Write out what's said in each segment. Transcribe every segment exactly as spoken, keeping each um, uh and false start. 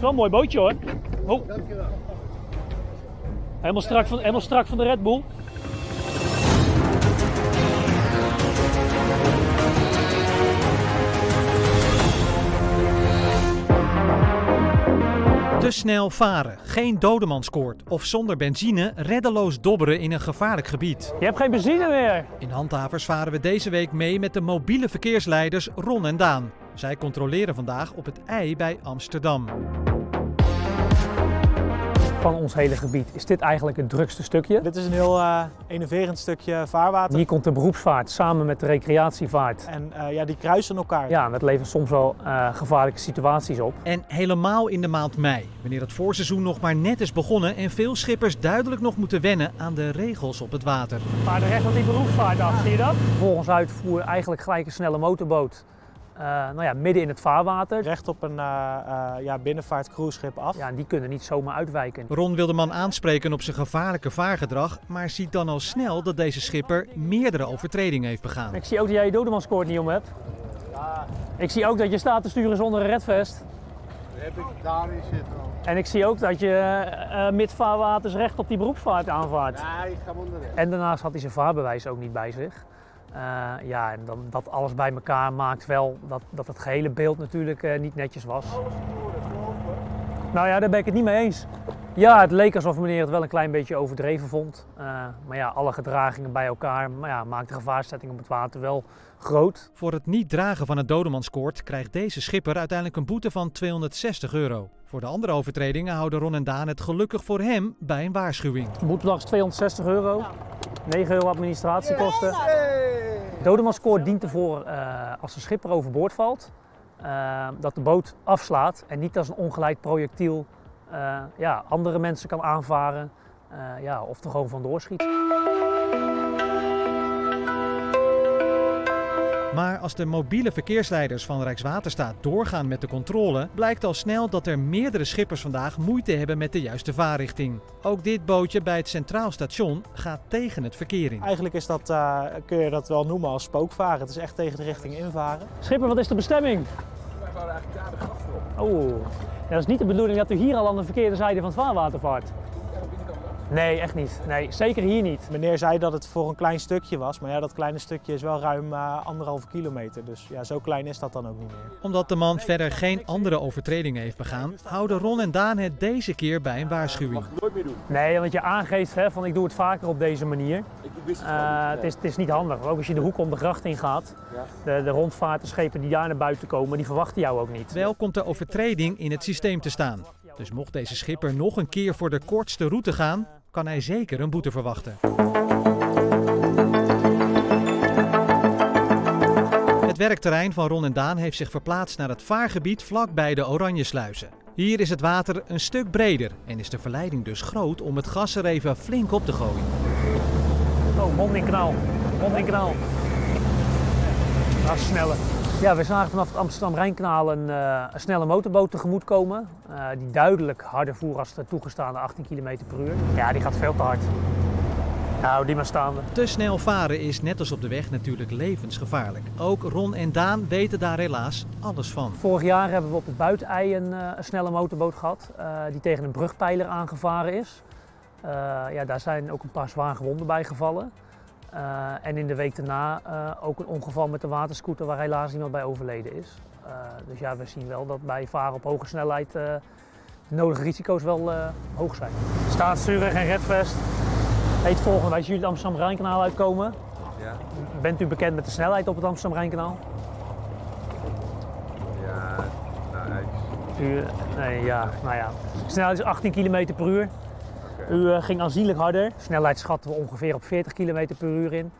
Wel een mooi bootje hoor. Oh. Dankjewel. Helemaal strak van, helemaal strak van de Red Bull. Te snel varen, geen dodemanskoord of zonder benzine reddeloos dobberen in een gevaarlijk gebied. Je hebt geen benzine meer! In Handhavers varen we deze week mee met de mobiele verkeersleiders Ron en Daan. Zij controleren vandaag op het ei bij Amsterdam. Van ons hele gebied is dit eigenlijk het drukste stukje. Dit is een heel uh, enerverend stukje vaarwater. Hier komt de beroepsvaart samen met de recreatievaart. En uh, ja, die kruisen elkaar. Ja, en dat levert soms wel uh, gevaarlijke situaties op. En helemaal in de maand mei, wanneer het voorseizoen nog maar net is begonnen en veel schippers duidelijk nog moeten wennen aan de regels op het water. Maar de recht van die beroepsvaart af, zie je dat? Volgens uitvoer eigenlijk gelijk een snelle motorboot. Uh, nou ja, midden in het vaarwater. Recht op een uh, uh, ja, binnenvaart cruiseschip af. Ja, en die kunnen niet zomaar uitwijken. Ron wil de man aanspreken op zijn gevaarlijke vaargedrag, maar ziet dan al snel dat deze schipper meerdere overtredingen heeft begaan. Ik zie ook dat jij je dodemanskoord niet om hebt. Ja. Ik zie ook dat je staat te sturen zonder een redvest. Dat heb ik daarin zitten. En ik zie ook dat je uh, midvaarwaters recht op die beroepsvaart aanvaart. Ja, ik ga onderweg. En daarnaast had hij zijn vaarbewijs ook niet bij zich. Uh, ja, en dan, dat alles bij elkaar maakt wel dat, dat het gehele beeld natuurlijk uh, niet netjes was. Nou ja, daar ben ik het niet mee eens. Ja, het leek alsof meneer het wel een klein beetje overdreven vond. Uh, maar ja, alle gedragingen bij elkaar maar ja, maakt de gevaarstelling op het water wel groot. Voor het niet dragen van het dodemanskoord krijgt deze schipper uiteindelijk een boete van tweehonderdzestig euro. Voor de andere overtredingen houden Ron en Daan het gelukkig voor hem bij een waarschuwing. De boetebedrag is tweehonderdzestig euro, negen euro administratiekosten. Dodemanskoord dient ervoor uh, als de schipper overboord valt, uh, dat de boot afslaat en niet als een ongeleid projectiel uh, ja, andere mensen kan aanvaren uh, ja, of er gewoon vandoor schiet. Maar als de mobiele verkeersleiders van Rijkswaterstaat doorgaan met de controle, blijkt al snel dat er meerdere schippers vandaag moeite hebben met de juiste vaarrichting. Ook dit bootje bij het Centraal Station gaat tegen het verkeer in. Eigenlijk is dat, uh, kun je dat wel noemen als spookvaren. Het is echt tegen de richting invaren. Schipper, wat is de bestemming? Wij waren eigenlijk daar de gracht op. Oh, dat is niet de bedoeling dat u hier al aan de verkeerde zijde van het vaarwater vaart. Nee, echt niet. Nee, zeker hier niet. Meneer zei dat het voor een klein stukje was, maar ja, dat kleine stukje is wel ruim uh, anderhalve kilometer. Dus ja, zo klein is dat dan ook niet meer. Omdat de man verder geen andere overtredingen heeft begaan, houden Ron en Daan het deze keer bij een waarschuwing. Mag ik nooit meer doen. Nee, want je aangeeft hè, van ik doe het vaker op deze manier. Ik wist het, uh, het, is, het is niet handig. Ook als je de hoek om de gracht in gaat, de, de rondvaartschepen die daar naar buiten komen, die verwachten jou ook niet. Wel komt de overtreding in het systeem te staan. Dus mocht deze schipper nog een keer voor de kortste route gaan, kan hij zeker een boete verwachten. Het werkterrein van Ron en Daan heeft zich verplaatst naar het vaargebied vlakbij de Oranjesluizen. Hier is het water een stuk breder en is de verleiding dus groot om het gas er even flink op te gooien. Oh, mondingkanaal, mondingkanaal. Ah, sneller. Ja, we zagen vanaf het Amsterdam-Rijnkanaal een, uh, een snelle motorboot tegemoetkomen. Uh, die duidelijk harder voer als de toegestaande achttien kilometer per uur. Ja, die gaat veel te hard. Nou, die maar staande. Te snel varen is net als op de weg natuurlijk levensgevaarlijk. Ook Ron en Daan weten daar helaas alles van. Vorig jaar hebben we op het Buitenei een, uh, een snelle motorboot gehad. Uh, die tegen een brugpijler aangevaren is. Uh, ja, daar zijn ook een paar zwaar gewonden bij gevallen. Uh, en in de week daarna uh, ook een ongeval met de waterscooter waar helaas iemand bij overleden is. Uh, dus ja, we zien wel dat bij varen op hoge snelheid uh, de nodige risico's wel uh, hoog zijn. Staatssturing en redvest. Heet volgende, als jullie het Amsterdam-Rijnkanaal uitkomen, ja. Bent u bekend met de snelheid op het Amsterdam-Rijnkanaal? Ja, nou u, nee, ja, nou ja. De snelheid is achttien kilometer per uur. U ging aanzienlijk harder. Snelheid schatten we ongeveer op veertig kilometer per uur in.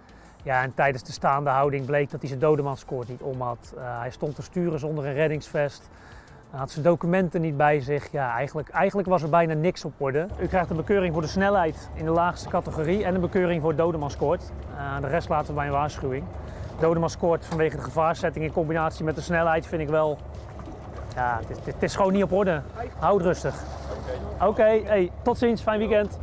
Ja, en tijdens de staande houding bleek dat hij zijn dodemanskoord niet om had. Uh, hij stond te sturen zonder een reddingsvest. Hij had zijn documenten niet bij zich. Ja, eigenlijk, eigenlijk was er bijna niks op orde. U krijgt een bekeuring voor de snelheid in de laagste categorie en een bekeuring voor het dodemanskoord. Uh, de rest laten we bij een waarschuwing. Dodemanskoord vanwege de gevaarzetting in combinatie met de snelheid vind ik wel... Ja, het is, het is gewoon niet op orde. Houd rustig. Oké, okay, hey, tot ziens. Fijn weekend.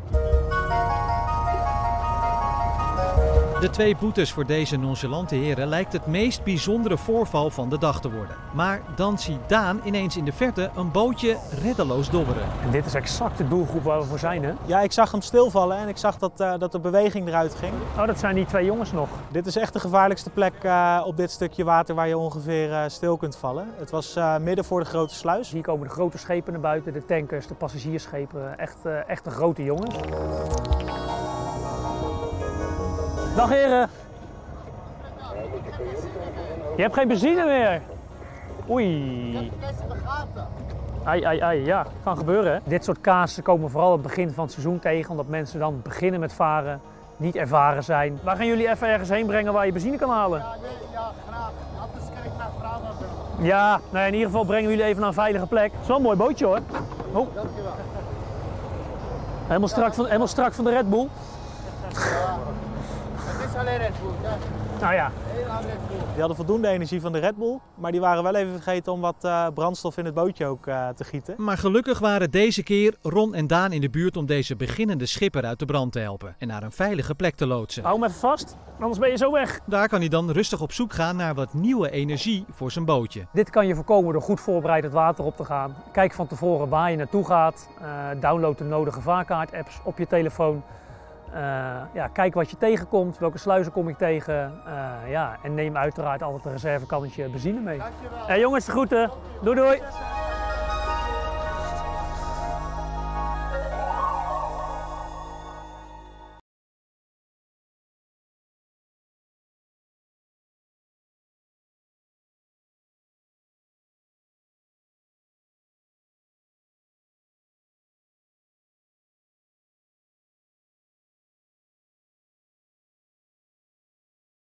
De twee boetes voor deze nonchalante heren lijkt het meest bijzondere voorval van de dag te worden. Maar dan ziet Daan ineens in de verte een bootje reddeloos dobberen. En dit is exact de doelgroep waar we voor zijn, hè? Ja, ik zag hem stilvallen en ik zag dat, uh, dat de beweging eruit ging. Oh, dat zijn die twee jongens nog. Dit is echt de gevaarlijkste plek uh, op dit stukje water waar je ongeveer uh, stil kunt vallen. Het was uh, midden voor de grote sluis. Hier komen de grote schepen naar buiten, de tankers, de passagiersschepen. Echt, uh, echt een grote jongen. Dag heren. Je hebt geen benzine meer. Oei. Ai, ai, ai. Ja, kan gebeuren. Hè? Dit soort kaarsen komen vooral het begin van het seizoen tegen, omdat mensen dan beginnen met varen, niet ervaren zijn. Waar gaan jullie even ergens heen brengen waar je benzine kan halen? Ja, nee, ja graag. Anders kan ik naar Brabant doen. Ja, nou, in ieder geval brengen jullie even naar een veilige plek. Het is wel een mooi bootje hoor. Oh. Helemaal strak van, helemaal strak van de Red Bull. Alleen Red Bull, ja. Nou ja. Die hadden voldoende energie van de Red Bull, maar die waren wel even vergeten om wat uh, brandstof in het bootje ook uh, te gieten. Maar gelukkig waren deze keer Ron en Daan in de buurt om deze beginnende schipper uit de brand te helpen en naar een veilige plek te loodsen. Hou hem even vast, anders ben je zo weg. Daar kan hij dan rustig op zoek gaan naar wat nieuwe energie voor zijn bootje. Dit kan je voorkomen door goed voorbereid het water op te gaan. Kijk van tevoren waar je naartoe gaat. Uh, download de nodige vaarkaart-apps op je telefoon. Uh, ja, kijk wat je tegenkomt, welke sluizen kom ik tegen uh, ja, en neem uiteraard altijd een reservekannetje benzine mee. Dankjewel. Hey, jongens, de groeten. Doei doei.